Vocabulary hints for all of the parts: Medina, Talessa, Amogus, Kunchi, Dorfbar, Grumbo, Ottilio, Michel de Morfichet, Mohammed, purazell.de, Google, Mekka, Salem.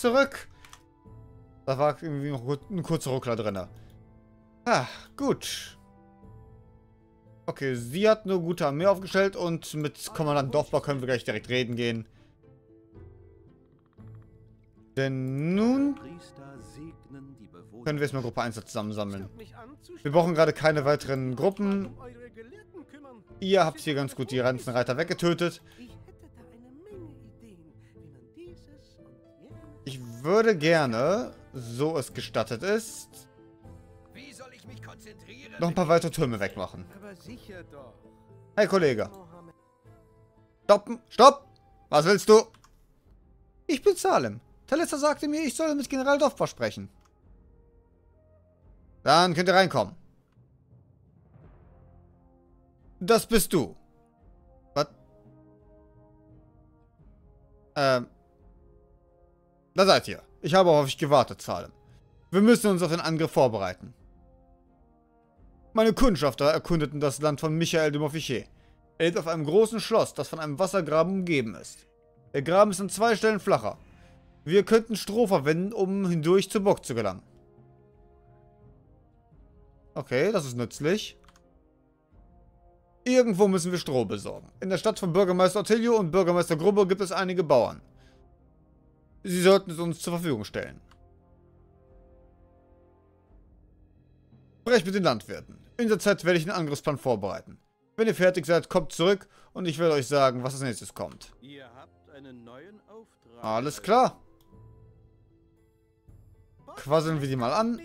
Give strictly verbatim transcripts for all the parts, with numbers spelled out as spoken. zurück. Da war irgendwie noch ein kurzer Ruckler drin. Ah, gut. Okay, sie hat eine gute Armee aufgestellt und mit Kommandant Dorfbar können wir gleich direkt reden gehen. Denn nun können wir erstmal Gruppe eins zusammensammeln. Wir brauchen gerade keine weiteren Gruppen. Ihr habt hier ganz gut die ganzen Reiter weggetötet. Ich würde gerne, so es gestattet ist, noch ein paar weitere Türme wegmachen. Hey Kollege. Stoppen, stopp! Was willst du? Ich bin Salem. Talessa sagte mir, ich soll mit General Dorfbar sprechen. Dann könnt ihr reinkommen. Das bist du. Was? Ähm. Da seid ihr. Ich habe auf euch gewartet, Salem. Wir müssen uns auf den Angriff vorbereiten. Meine Kundschafter erkundeten das Land von Michel de Morfichet. Er lebt auf einem großen Schloss, das von einem Wassergraben umgeben ist. Der Graben ist an zwei Stellen flacher. Wir könnten Stroh verwenden, um hindurch zur Burg zu gelangen. Okay, das ist nützlich. Irgendwo müssen wir Stroh besorgen. In der Stadt von Bürgermeister Ottilio und Bürgermeister Grumbo gibt es einige Bauern. Sie sollten es uns zur Verfügung stellen. Sprech mit den Landwirten. In der Zeit werde ich einen Angriffsplan vorbereiten. Wenn ihr fertig seid, kommt zurück und ich werde euch sagen, was als nächstes kommt. Ihr habt einen neuen Auftrag. Alles klar. Quasseln wir die mal an.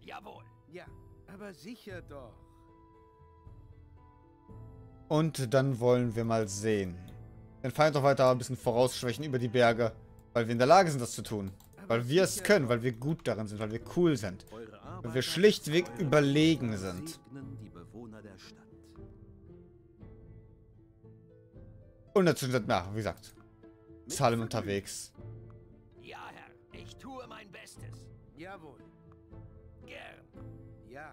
Jawohl. Ja, aber sicher doch. Und dann wollen wir mal sehen. Den Feind doch weiter ein bisschen vorausschwächen über die Berge, weil wir in der Lage sind, das zu tun. Weil wir es können, weil wir gut darin sind, weil wir cool sind. Weil wir schlichtweg überlegen sind. Und dazu sind wir, wie gesagt, Salem unterwegs. Ja, Herr, ich tue mein Bestes. Jawohl. Gern. Ja.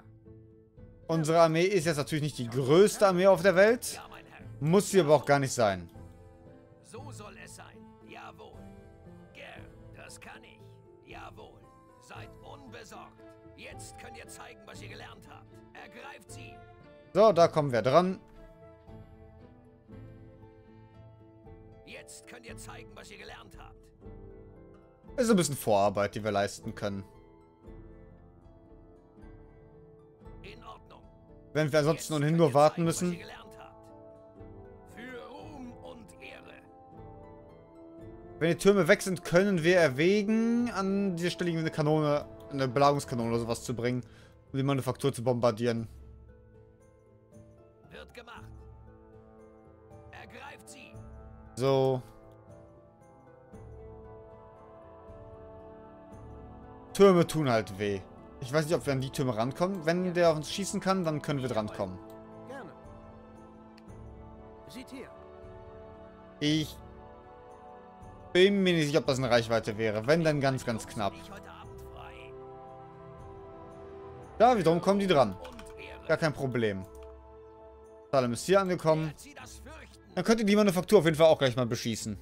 Unsere Armee ist jetzt natürlich nicht die größte Armee auf der Welt. Muss sie aber auch gar nicht sein. So soll es sein. Jawohl. Gern. Das kann ich. Jawohl. Seid unbesorgt. Jetzt könnt ihr zeigen, was ihr gelernt habt. Ergreift sie. So, da kommen wir dran. Jetzt könnt ihr zeigen, was ihr gelernt habt. Es ist ein bisschen Vorarbeit, die wir leisten können. In Ordnung. Wenn wir ansonsten ohnehin nur warten müssen. Wenn die Türme weg sind, können wir erwägen, an dieser Stelle eine Kanone, eine Belagungskanone oder sowas zu bringen, um die Manufaktur zu bombardieren. Wird gemacht. Ergreift sie. So. Türme tun halt weh. Ich weiß nicht, ob wir an die Türme rankommen. Wenn der auf uns schießen kann, dann können wir drankommen. Gerne. Sieht hier. Ich bin mir nicht sicher, ob das eine Reichweite wäre. Wenn, dann ganz, ganz knapp. Da wiederum kommen die dran. Gar kein Problem. Salem ist hier angekommen. Dann könnt ihr die Manufaktur auf jeden Fall auch gleich mal beschießen.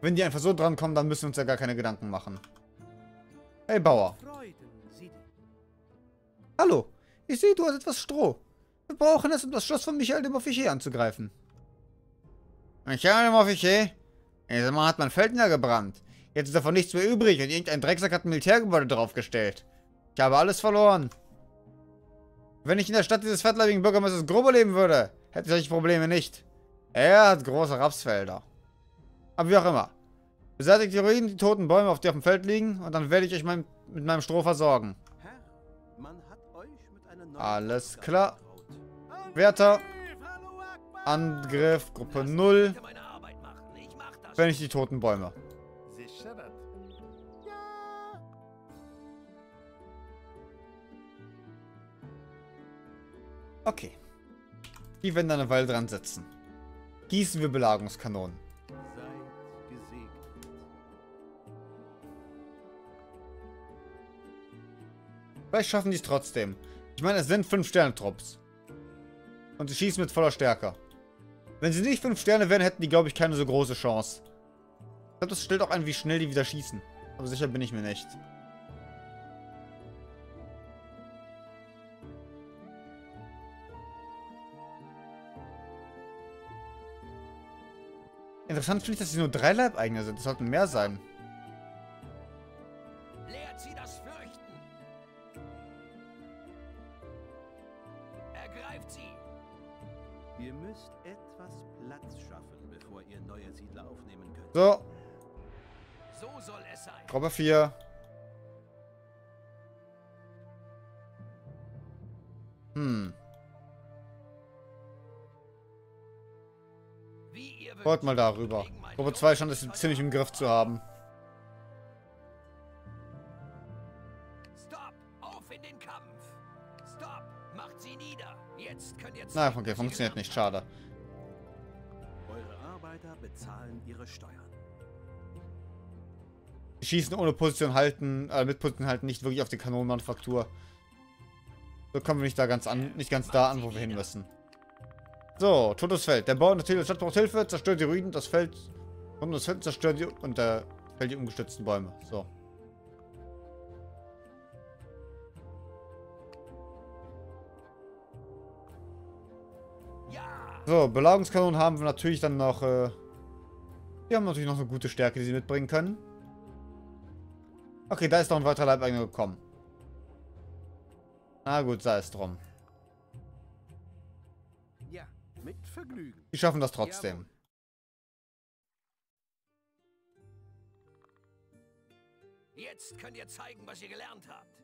Wenn die einfach so dran kommen, dann müssen wir uns ja gar keine Gedanken machen. Hey, Bauer. Hallo. Ich sehe, du hast etwas Stroh. Wir brauchen es, um das Schloss von Michel de Morfichet anzugreifen. Michel de Morfichet? Dieses Mal hat mein Feld niedergebrannt. Jetzt ist davon nichts mehr übrig und irgendein Drecksack hat ein Militärgebäude draufgestellt. Ich habe alles verloren. Wenn ich in der Stadt dieses fettleibigen Bürgermeisters Grumbo leben würde, hätte ich solche Probleme nicht. Er hat große Rapsfelder. Aber wie auch immer. Beseitigt die Ruinen, die toten Bäume, auf die auf dem Feld liegen, und dann werde ich euch mein, mit meinem Stroh versorgen. Alles klar. Wärter. Angriff, Gruppe null. Wenn ich die toten Bäume. Okay. Die werden dann eine Weile dran sitzen. Gießen wir Belagungskanonen. Vielleicht schaffen die es trotzdem. Ich meine, es sind fünf Sterne-Trupps. Und sie schießen mit voller Stärke. Wenn sie nicht fünf Sterne wären, hätten die, glaube ich, keine so große Chance. Ich glaube, das stellt auch ein, wie schnell die wieder schießen. Aber sicher bin ich mir nicht. Interessant finde ich, dass sie nur drei Leibeigene sind. Das sollten mehr sein. Lehrt sie das Fürchten. Ergreift sie. Ihr müsst etwas Platz schaffen, bevor ihr neue Siedler aufnehmen könnt. So. So soll es sein. Gruppe vier. Hm. Wollt mal darüber. Gruppe zwei scheint es ziemlich im Griff zu haben. Stop, auf in den Kampf. Stop, macht sie nieder. Jetzt könnt ihr. Na, okay, funktioniert nicht, schade. Eure Arbeiter bezahlen ihre Steuern. Die schießen ohne Position halten, äh, mit Position halten nicht wirklich auf die Kanonenmanufaktur. So kommen wir nicht da ganz an, nicht ganz da an, wo wir hin müssen. So, totes Feld. Der Bauer in der Tele Stadt braucht Hilfe, zerstört die Ruinen, das Feld. Und das Feld zerstört die und der fällt die umgestützten Bäume. So. So, Belagungskanonen haben wir natürlich dann noch. Äh, die haben natürlich noch eine gute Stärke, die sie mitbringen können. Okay, da ist noch ein weiterer Leibeigener gekommen. Na gut, sei es drum. Mit Vergnügen. Die schaffen das trotzdem. Jetzt könnt ihr zeigen, was ihr gelernt habt.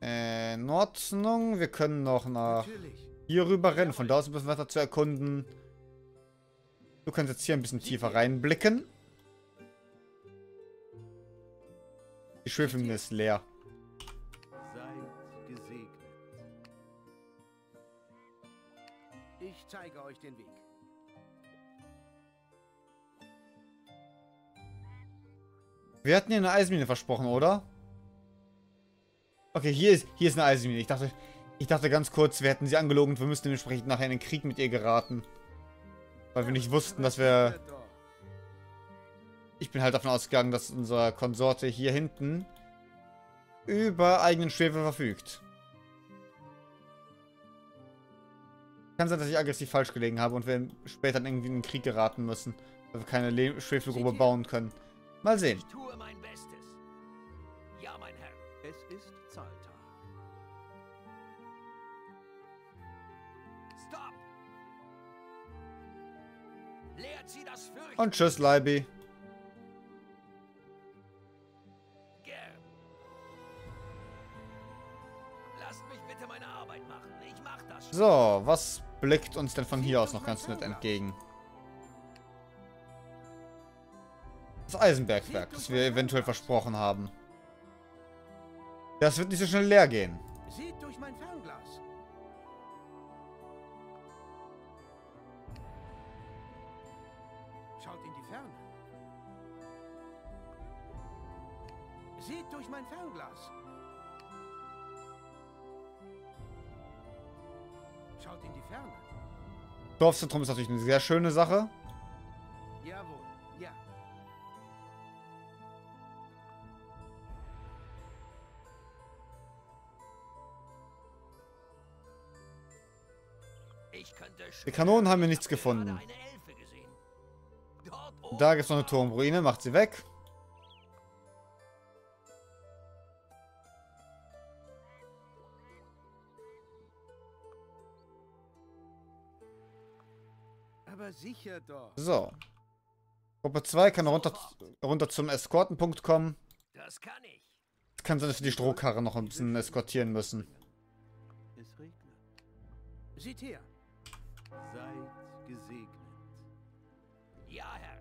Äh, in Ordnung. Wir können noch nach Natürlich. hier rüber rennen. Von da aus ein bisschen weiter zu erkunden. Du kannst jetzt hier ein bisschen tiefer reinblicken. Die Schwefelmine ist leer. Seid gesegnet. Ich zeige euch den Weg. Wir hatten hier eine Eismine versprochen, oder? Okay, hier ist, hier ist eine Eismine. Ich dachte, ich dachte ganz kurz, wir hätten sie angelogen und wir müssten dementsprechend nachher in den Krieg mit ihr geraten. Weil wir nicht wussten, dass wir... Ich bin halt davon ausgegangen, dass unser Konsorte hier hinten über eigenen Schwefel verfügt. Kann sein, dass ich aggressiv falsch gelegen habe und wir später irgendwie in den Krieg geraten müssen, weil wir keine Le Schwefelgrube bauen können. Mal sehen. Ich tue mein Bestes. Ja, mein Herr. Es ist Zahltag. Stop. Lehrt sie das Fürchten. Und tschüss, Leibi. So, was blickt uns denn von hier aus noch ganz nett entgegen? Das Eisenbergwerk, das wir eventuell versprochen haben. Das wird nicht so schnell leer gehen. Sieht durch mein Fernglas. Schaut in die Ferne. Sieht durch mein Fernglas. Schaut in die Ferne. Dorfzentrum ist natürlich eine sehr schöne Sache. Jawohl, ja. Ich könnte die Kanonen haben wir nichts gefunden. Da gibt es noch eine Turmruine, macht sie weg. Sicher doch. So. Gruppe zwei kann runter, runter zum Eskortenpunkt kommen. Das kann ich. Es kann sein, dass wir die Strohkarre noch ein bisschen eskortieren müssen. Es regnet. Seht her. Seid gesegnet. Ja, Herr.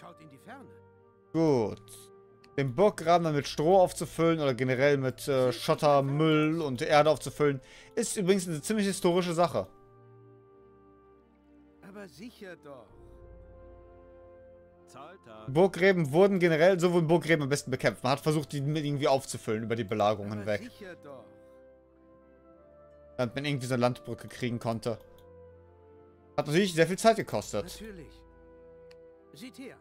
Schaut in die Ferne. Gut. den Burggraben dann mit Stroh aufzufüllen oder generell mit äh, Schotter, Müll und Erde aufzufüllen, ist übrigens eine ziemlich historische Sache. Aber sicher doch. Burggräben wurden generell, so wurden Burggräben am besten bekämpft. Man hat versucht, die irgendwie aufzufüllen über die Belagerung hinweg. Damit man irgendwie so eine Landbrücke kriegen konnte. Hat natürlich sehr viel Zeit gekostet. Natürlich. Seht her.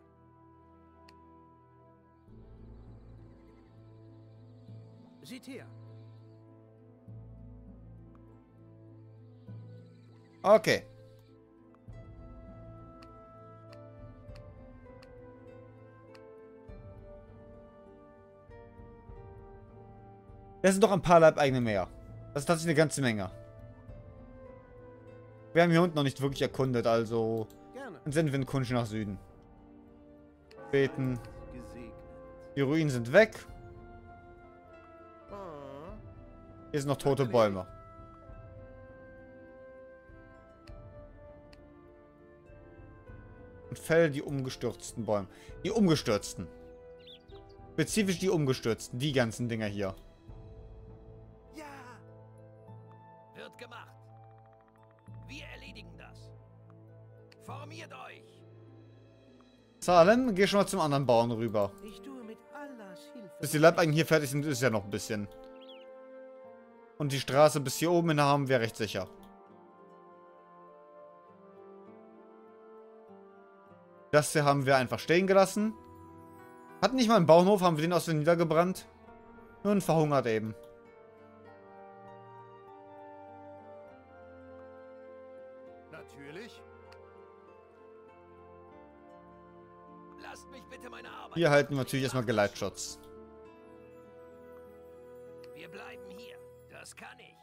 Seht her. Okay. Das sind doch ein paar Leibeigene mehr. Das ist tatsächlich eine ganze Menge. Wir haben hier unten noch nicht wirklich erkundet, also sind wir in Kunsch nach Süden. Beten. Die Ruinen sind weg. Hier sind noch tote Bäume. Und fäll die umgestürzten Bäume. Die umgestürzten. Spezifisch die umgestürzten, die ganzen Dinger hier. Formiert euch! Salem, geh schon mal zum anderen Bauern rüber. Ich tue mit Allahs Hilfe. Bis die Leibeigenen hier fertig sind, ist ja noch ein bisschen. Und die Straße bis hier oben hin haben wir recht sicher. Das hier haben wir einfach stehen gelassen. Hatten nicht mal einen Bauernhof, haben wir den aus dem niedergebrannt? Nur ein verhungert eben. Hier halten wir natürlich erstmal Geleitschutz. Wir bleiben hier. Das kann ich.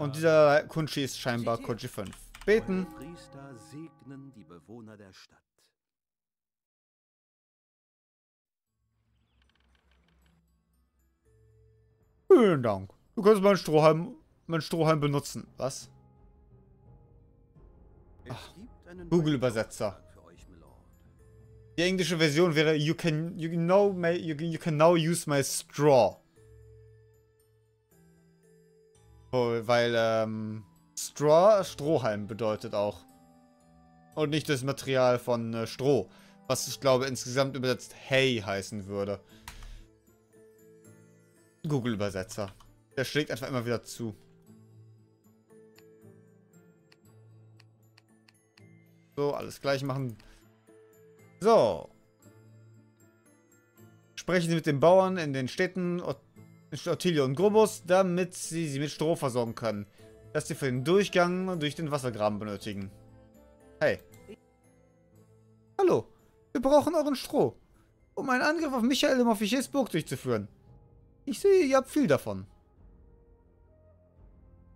Und dieser Kunchi ist scheinbar Kunchi fünf. Beten. Eure Priester segnen die Bewohner der Stadt. Vielen Dank. Du kannst meinen Strohhalm. Mein Strohhalm benutzen. Was? Ach, Google Übersetzer. Die englische Version wäre You can you know my, you, you can now use my straw. Oh, weil ähm, Straw Strohhalm bedeutet auch. Und nicht das Material von äh, Stroh. Was ich glaube insgesamt übersetzt Hay heißen würde. Google Übersetzer. Der schlägt einfach immer wieder zu. So, alles gleich machen. So. Sprechen Sie mit den Bauern in den Städten Ottilio und Grumbo, damit sie sie mit Stroh versorgen können. Das sie für den Durchgang durch den Wassergraben benötigen. Hey. Hallo. Wir brauchen euren Stroh, um einen Angriff auf Michel de Morfichets Burg durchzuführen. Ich sehe, ihr habt viel davon.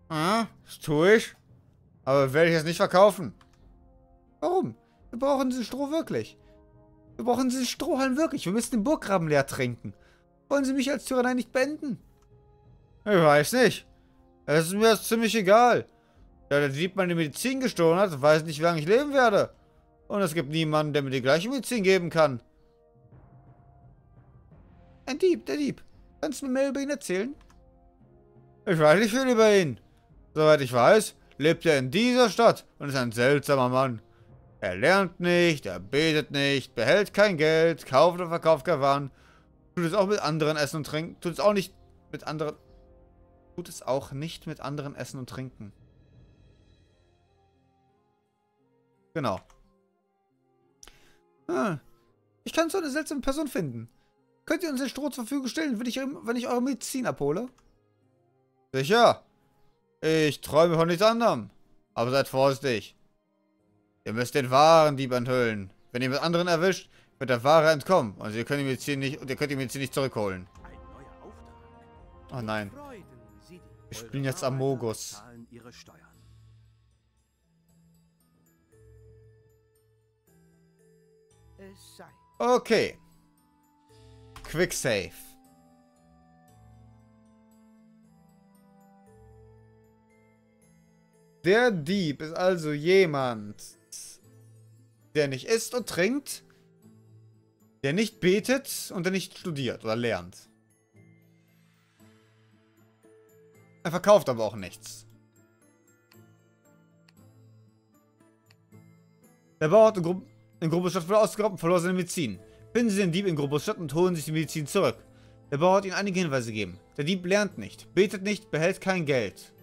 Ah, das tue ich. Aber werde ich es nicht verkaufen. Warum? Wir brauchen diesen Stroh wirklich. Wir brauchen diesen Strohhalm wirklich. Wir müssen den Burggraben leer trinken. Wollen Sie mich als Tyrannei nicht beenden? Ich weiß nicht. Es ist mir ziemlich egal. Da der Dieb meine Medizin gestohlen hat, weiß nicht, wie lange ich leben werde. Und es gibt niemanden, der mir die gleiche Medizin geben kann. Ein Dieb, der Dieb. Kannst du mir mehr über ihn erzählen? Ich weiß nicht viel über ihn. Soweit ich weiß, lebt er in dieser Stadt und ist ein seltsamer Mann. Er lernt nicht, er betet nicht, behält kein Geld, kauft und verkauft keine Waren, tut es auch mit anderen Essen und Trinken, tut es auch nicht mit anderen, tut es auch nicht mit anderen Essen und Trinken. Genau. Hm. Ich kann so eine seltsame Person finden. Könnt ihr uns den Stroh zur Verfügung stellen, wenn ich, wenn ich eure Medizin abhole? Sicher. Ich träume von nichts anderem. Aber seid vorsichtig. Ihr müsst den wahren Dieb enthüllen. Wenn ihr mit anderen erwischt, wird der wahre entkommen. Und ihr könnt die Medizin nicht, und ihr könnt die Medizin nicht zurückholen. Oh nein. Wir spielen jetzt Amogus. Okay. Quick Save. Der Dieb ist also jemand, der nicht isst und trinkt, der nicht betet und der nicht studiert oder lernt. Er verkauft aber auch nichts. Der Bauer hat in, Gru in Grumbostadt wurde ausgeraubt und verlor seine Medizin. Finden Sie den Dieb in Grumbostadt und holen sich die Medizin zurück. Der Bauer hat Ihnen einige Hinweise gegeben. Der Dieb lernt nicht, betet nicht, behält kein Geld.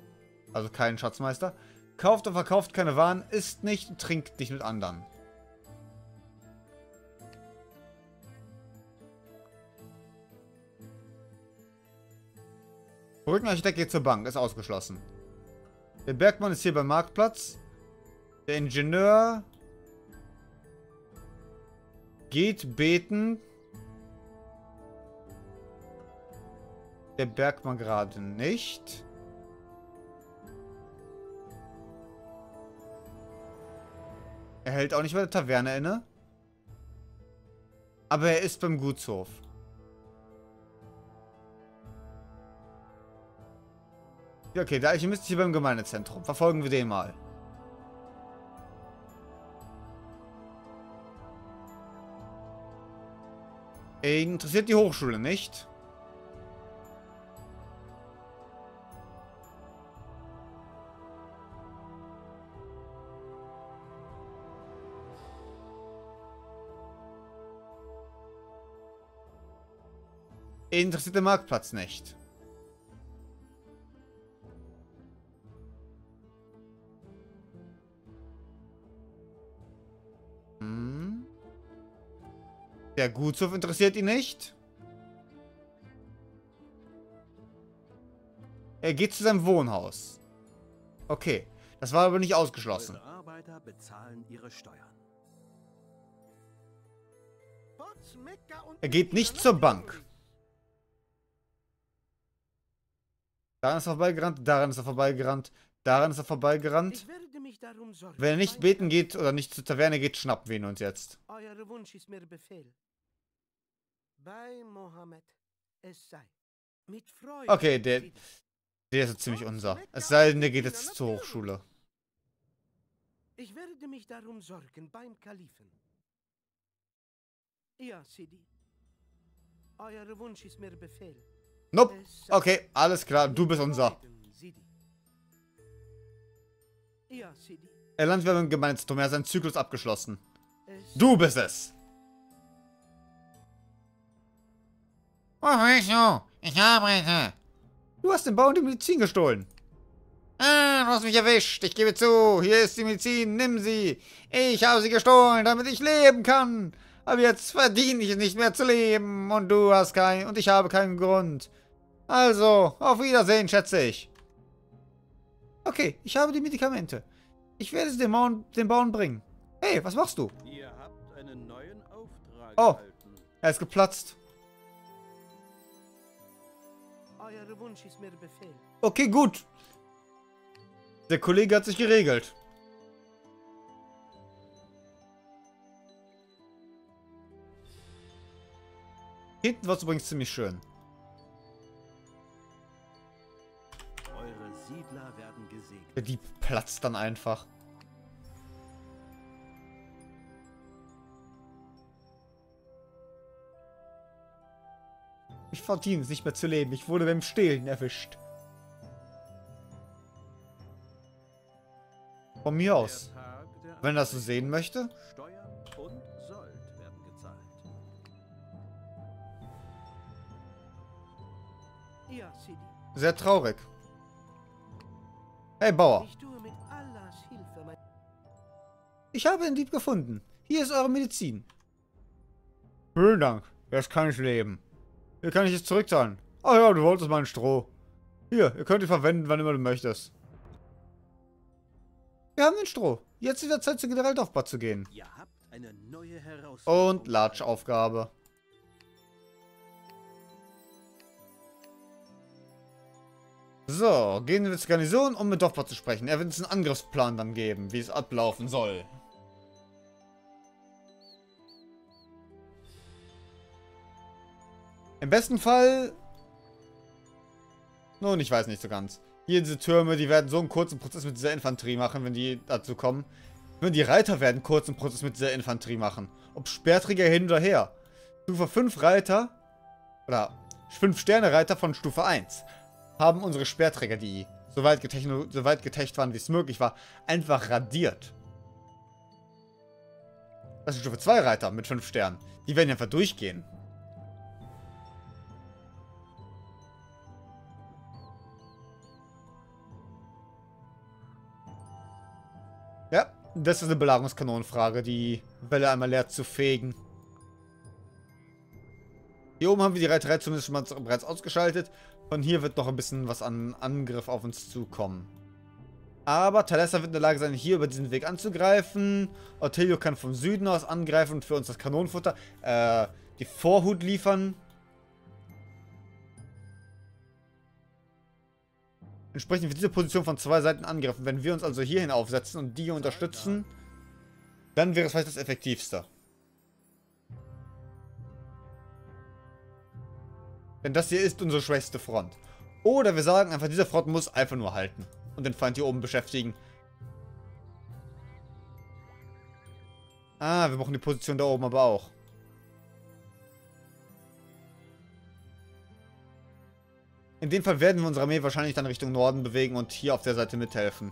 Also keinen Schatzmeister. Kauft und verkauft keine Waren, isst nicht und trinkt nicht mit anderen. Brückenarchitekt geht zur Bank, ist ausgeschlossen. Der Bergmann ist hier beim Marktplatz. Der Ingenieur geht beten. Der Bergmann gerade nicht. Er hält auch nicht bei der Taverne inne. Aber er ist beim Gutshof. Ja, okay, der Alchemist ist hier beim Gemeindezentrum. Verfolgen wir den mal. Er interessiert die Hochschule nicht. Interessiert den Marktplatz nicht. Hm. Der Gutshof interessiert ihn nicht. Er geht zu seinem Wohnhaus. Okay, das war aber nicht ausgeschlossen. Unsere Arbeiter bezahlen ihre Steuern. Er geht nicht zur Bank. Daran ist er vorbeigerannt, daran ist er vorbeigerannt, daran ist er vorbeigerannt. Wenn er nicht beten geht oder nicht zur Taverne geht, schnappen wir ihn uns jetzt. Euer Wunsch ist mir Befehl. Bei Mohammed, es sei. Mit Freude. Okay, der, der ist so ziemlich unser. Es sei denn, der geht jetzt zur Hochschule. Ich werde mich darum sorgen beim Kalifen. Ja, Sidi. Euer Wunsch ist mir Befehl. Nope. Okay, alles klar. Du bist unser. Er landet wieder im Gemeindeturm. Er hat seinen Zyklus abgeschlossen. Du bist es. Oh, Richo, ich arbeite. Du hast den Bauern die Medizin gestohlen. Ah, du hast mich erwischt. Ich gebe zu. Hier ist die Medizin. Nimm sie. Ich habe sie gestohlen, damit ich leben kann. Aber jetzt verdiene ich es nicht mehr zu leben. Und du hast keinen. Und ich habe keinen Grund. Also, auf Wiedersehen, schätze ich. Okay, ich habe die Medikamente. Ich werde sie den, den Bauern bringen. Hey, was machst du? Ihr habt einen neuen Auftrag oh, erhalten. Er ist geplatzt. Euer Wunsch ist mir Befehl. Okay, gut. Der Kollege hat sich geregelt. Hinten war es übrigens ziemlich schön. Eure Siedler werden gesegnet. Der Dieb platzt dann einfach. Ich verdiene es nicht mehr zu leben. Ich wurde beim Stehlen erwischt. Von mir aus. Wenn er das so sehen möchte. Sehr traurig. Hey, Bauer. Ich habe den Dieb gefunden. Hier ist eure Medizin. Vielen Dank. Jetzt kann ich leben. Hier kann ich es zurückzahlen. Ach ja, du wolltest mal ein Stroh. Hier, ihr könnt ihn verwenden, wann immer du möchtest. Wir haben den Stroh. Jetzt ist wieder Zeit, zu General Dorfbar zu gehen. Ihr habt eine neue Herausforderung. Und Latschaufgabe. So, gehen wir zur Garnison, um mit Dorfbar zu sprechen. Er wird uns einen Angriffsplan dann geben, wie es ablaufen soll. Im besten Fall... Nun, ich weiß nicht so ganz. Hier diese Türme, die werden so einen kurzen Prozess mit dieser Infanterie machen, wenn die dazu kommen. Nur die Reiter werden einen kurzen Prozess mit dieser Infanterie machen. Ob Speerträger hin oder her. Stufe fünf Reiter, oder fünf Sterne Reiter von Stufe eins, haben unsere Speerträger, die soweit getechno- soweit getecht waren, wie es möglich war, einfach radiert. Das sind Stufe zwei Reiter mit fünf Sternen. Die werden einfach durchgehen. Ja, das ist eine Belagerungskanonenfrage, die Welle einmal leer zu fegen. Hier oben haben wir die Reiterei zumindest schon mal bereits ausgeschaltet. Von hier wird noch ein bisschen was an Angriff auf uns zukommen. Aber Talessa wird in der Lage sein, hier über diesen Weg anzugreifen. Ottilio kann vom Süden aus angreifen und für uns das Kanonenfutter, äh, die Vorhut liefern. Entsprechend wird diese Position von zwei Seiten angegriffen. Wenn wir uns also hierhin aufsetzen und die hier unterstützen, dann wäre es vielleicht das Effektivste. Denn das hier ist unsere schwächste Front. Oder wir sagen einfach, dieser Front muss einfach nur halten. Und den Feind hier oben beschäftigen. Ah, wir brauchen die Position da oben aber auch. In dem Fall werden wir unsere Armee wahrscheinlich dann Richtung Norden bewegen und hier auf der Seite mithelfen.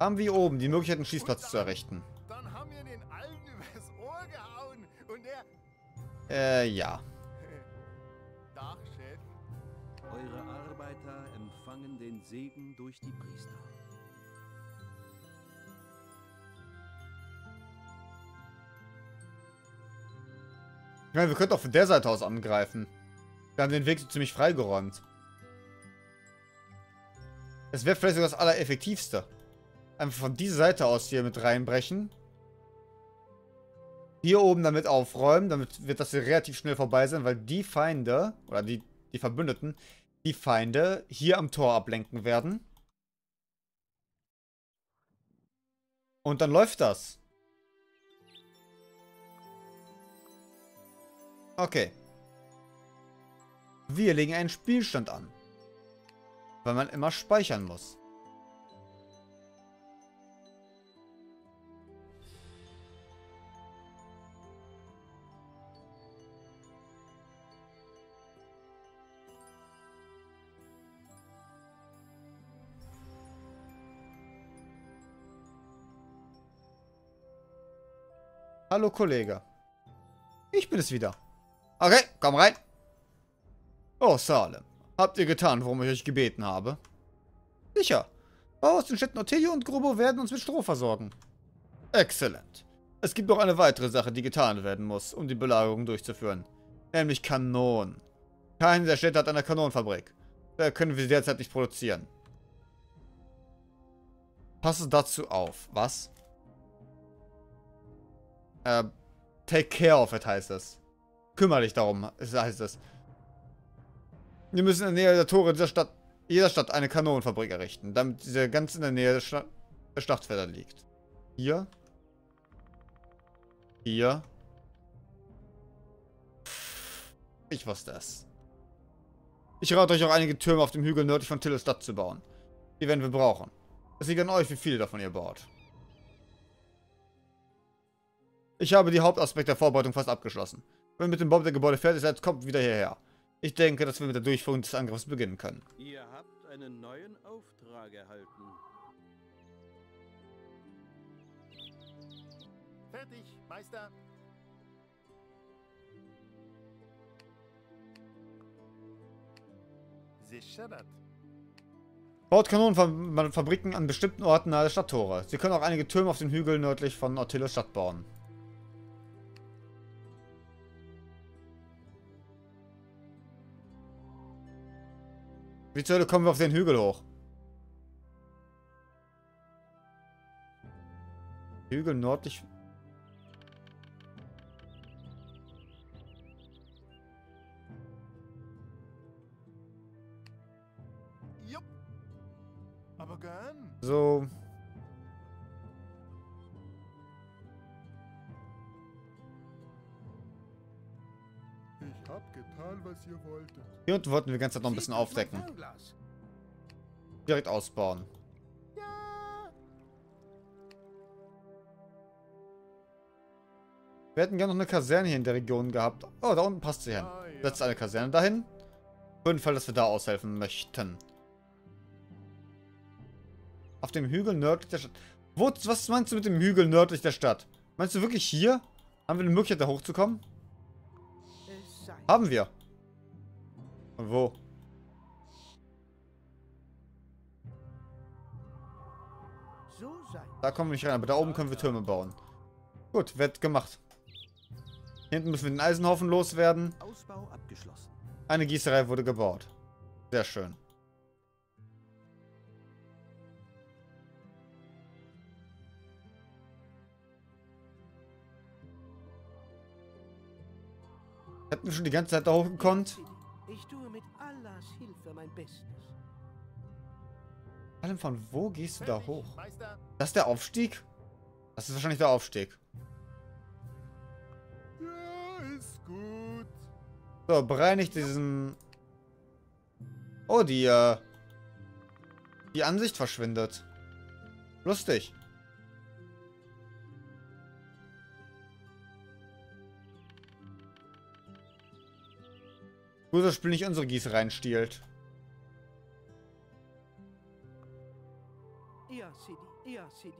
Haben wir hier oben die Möglichkeit, einen Schießplatz zu errichten. Äh, ja. Dach, Chef. Eure Arbeiter empfangen den Segen durch die Priester. Ich meine, wir könnten auch von der Seite aus angreifen. Wir haben den Weg so ziemlich freigeräumt. Es wäre vielleicht sogar das Allereffektivste. Einfach von dieser Seite aus hier mit reinbrechen. Hier oben damit aufräumen, damit wird das hier relativ schnell vorbei sein, weil die Feinde, oder die, die Verbündeten, die Feinde hier am Tor ablenken werden. Und dann läuft das. Okay. Wir legen einen Spielstand an. Weil man immer speichern muss. Hallo Kollege. Ich bin es wieder. Okay, komm rein. Oh, Salem. Habt ihr getan, worum ich euch gebeten habe? Sicher. Bau aus den Städten Ottilio und Grumbo werden uns mit Stroh versorgen. Exzellent. Es gibt noch eine weitere Sache, die getan werden muss, um die Belagerung durchzuführen. Nämlich Kanonen. Keine der Städte hat eine Kanonenfabrik. Daher können wir sie derzeit nicht produzieren. Passe dazu auf. Was? Uh, take care of it heißt es. Kümmere dich darum, heißt es. Wir müssen in der Nähe der Tore dieser Stadt, jeder Stadt eine Kanonenfabrik errichten, damit diese ganz in der Nähe der, Schla der Schlachtfelder liegt. Hier. Hier. Ich wusste es. Ich rate euch auch einige Türme auf dem Hügel nördlich von Tillos Stadt zu bauen. Die werden wir brauchen. Es liegt an euch, wie viele davon ihr baut. Ich habe die Hauptaspekte der Vorbereitung fast abgeschlossen. Wenn mit dem Bau der Gebäude fertig seid, kommt wieder hierher. Ich denke, dass wir mit der Durchführung des Angriffs beginnen können. Ihr habt einen neuen Auftrag erhalten. Fertig, Meister. Sie scheppert. Baut Kanonenfabriken an bestimmten Orten nahe der Stadttore. Sie können auch einige Türme auf den Hügeln nördlich von Ottilio Stadt bauen. Wie zur Hölle kommen wir auf den Hügel hoch? Hügel nördlich. Jupp. Aber gern. So. Ich Ich hab getan, was ihr wolltet. Hier unten wollten wir die ganze Zeit noch ein bisschen aufdecken. Direkt ausbauen. Ja. Wir hätten gerne noch eine Kaserne hier in der Region gehabt. Oh, da unten passt sie hin. Ah, ja. Setzt eine Kaserne dahin. Auf jeden Fall, dass wir da aushelfen möchten. Auf dem Hügel nördlich der Stadt. Wo, was meinst du mit dem Hügel nördlich der Stadt? Meinst du wirklich hier? Haben wir eine Möglichkeit, da hochzukommen? Haben wir. Und wo? Da kommen wir nicht rein, aber da oben können wir Türme bauen. Gut, wird gemacht. Hinten müssen wir den Eisenhaufen loswerden. Ausbau abgeschlossen. Eine Gießerei wurde gebaut. Sehr schön. Hätten wir schon die ganze Zeit da hochgekonnt? Ich tue mit Allahs Hilfe mein Bestes. Vor allem, von wo gehst du da hoch? Das ist der Aufstieg? Das ist wahrscheinlich der Aufstieg. Ja, ist gut. So, bereinigt diesen... Oh, die... Äh, die Ansicht verschwindet. Lustig. Nur das Spiel nicht unsere Gießereien stiehlt. Ja, Sidi, ja, Sidi.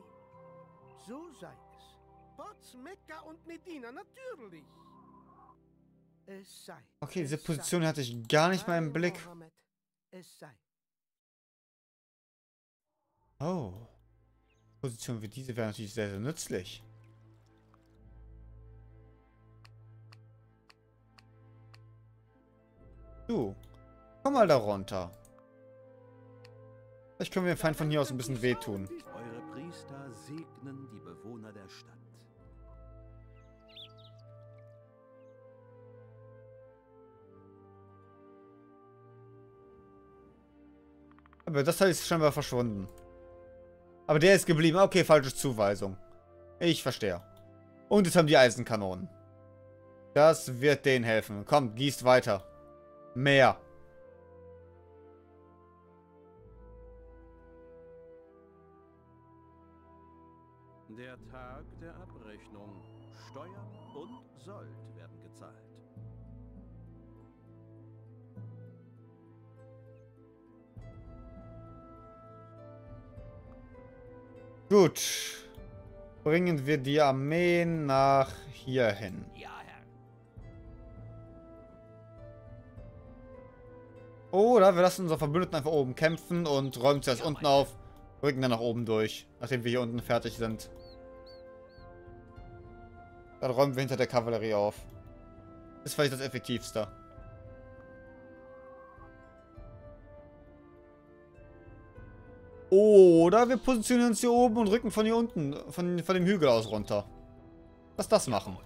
So sei es. Potz, Mekka und Medina, natürlich. Es sei. Okay, diese Position hatte ich gar nicht mal im Blick. Es sei. Oh. Positionen wie diese wären natürlich sehr, sehr nützlich. Du, komm mal da runter. Vielleicht können wir den Feind von hier aus ein bisschen wehtun. Eure Priester segnen die Bewohner der Stadt. Aber das Teil ist scheinbar verschwunden. Aber der ist geblieben. Okay, falsche Zuweisung. Ich verstehe. Und jetzt haben die Eisenkanonen. Das wird denen helfen. Komm, gießt weiter. Mehr. Der Tag der Abrechnung. Steuern und Sold werden gezahlt. Gut. Bringen wir die Armee nach hier hin. Ja. Oder wir lassen unsere Verbündeten einfach oben kämpfen und räumen zuerst ja, unten auf, rücken dann nach oben durch, nachdem wir hier unten fertig sind. Dann räumen wir hinter der Kavallerie auf. Ist vielleicht das effektivste. Oder wir positionieren uns hier oben und rücken von hier unten, von, von dem Hügel aus runter. Lass das machen.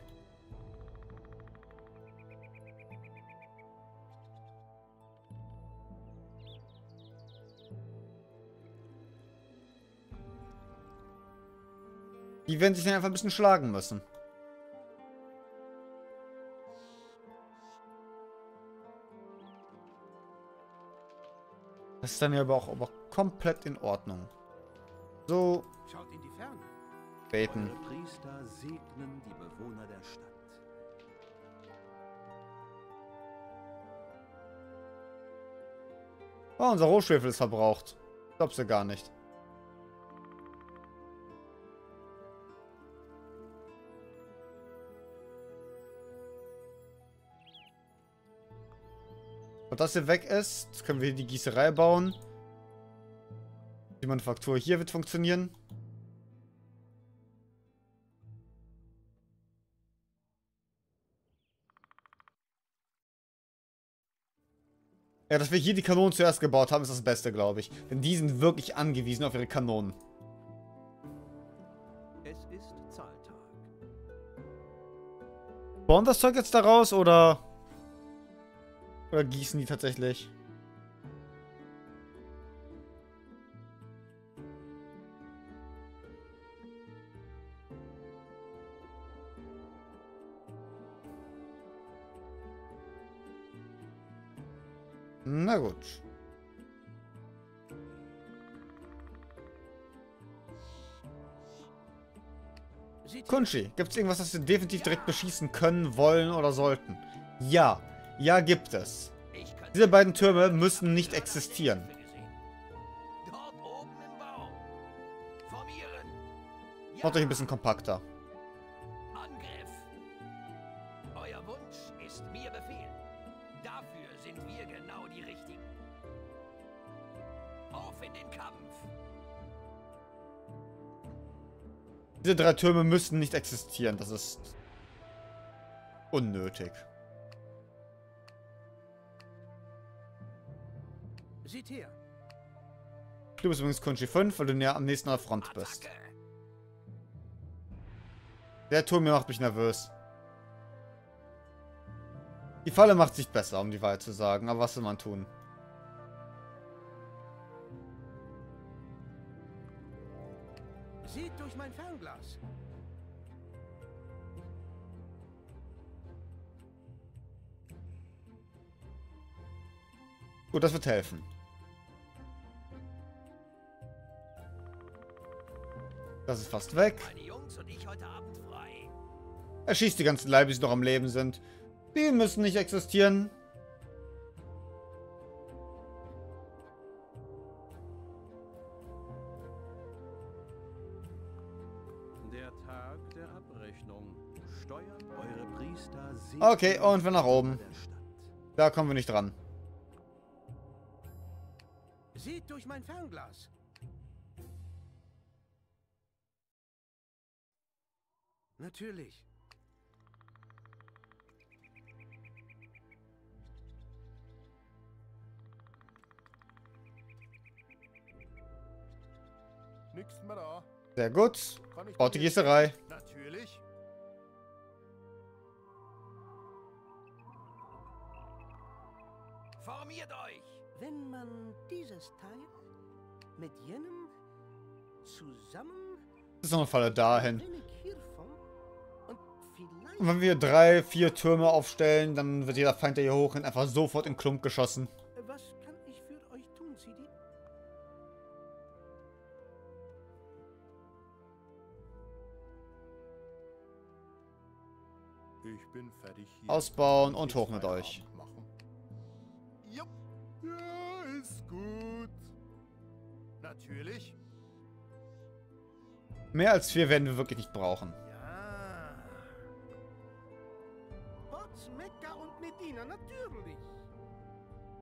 Die werden sich dann einfach ein bisschen schlagen müssen. Das ist dann ja aber auch aber komplett in Ordnung. So. Schaut in die Ferne. Beten. Eure Priester segnen die Bewohner der Stadt. Oh, unser Rohschwefel ist verbraucht. Ich glaub's ja gar nicht. Das hier weg ist, können wir die Gießerei bauen. Die Manufaktur hier wird funktionieren. Ja, dass wir hier die Kanonen zuerst gebaut haben, ist das Beste, glaube ich. Denn die sind wirklich angewiesen auf ihre Kanonen. Es ist Zahltag. Bauen das Zeug jetzt daraus oder... Oder gießen die tatsächlich? Na gut. Kunchi, gibt es irgendwas, das wir definitiv direkt beschießen können, wollen oder sollten? Ja. Ja, gibt es. Diese beiden Türme müssen nicht existieren. Macht euch ein bisschen kompakter. Diese drei Türme müssen nicht existieren. Das ist unnötig. Seht her. Du bist übrigens Kunchi fünf, weil du näher am nächsten an der Front bist. Der Turm hier macht mich nervös. Die Falle macht sich besser, um die Wahrheit zu sagen. Aber was soll man tun? Sieht durch mein Fernglas. Gut, das wird helfen. Das ist fast weg. Er schießt die ganzen Leibe, die noch am Leben sind. Die müssen nicht existieren. Der Tag der Abrechnung. Steuern eure Priester. Okay, und wir nach oben. Da kommen wir nicht dran. Seht durch mein Fernglas. Natürlich. Nichts mehr da. Sehr gut. Baut die Gießerei. Natürlich. Formiert euch. Wenn man dieses Teil mit jenem zusammen... Das ist noch eine Falle dahin. Und wenn wir drei, vier Türme aufstellen, dann wird jeder Feind, der hier hoch hin, einfach sofort in Klump geschossen. Was kann ich für euch tun, Sidi? Ich bin fertig hier. Ausbauen und hoch mit euch. Ja, ist gut. Natürlich. Mehr als vier werden wir wirklich nicht brauchen. Natürlich.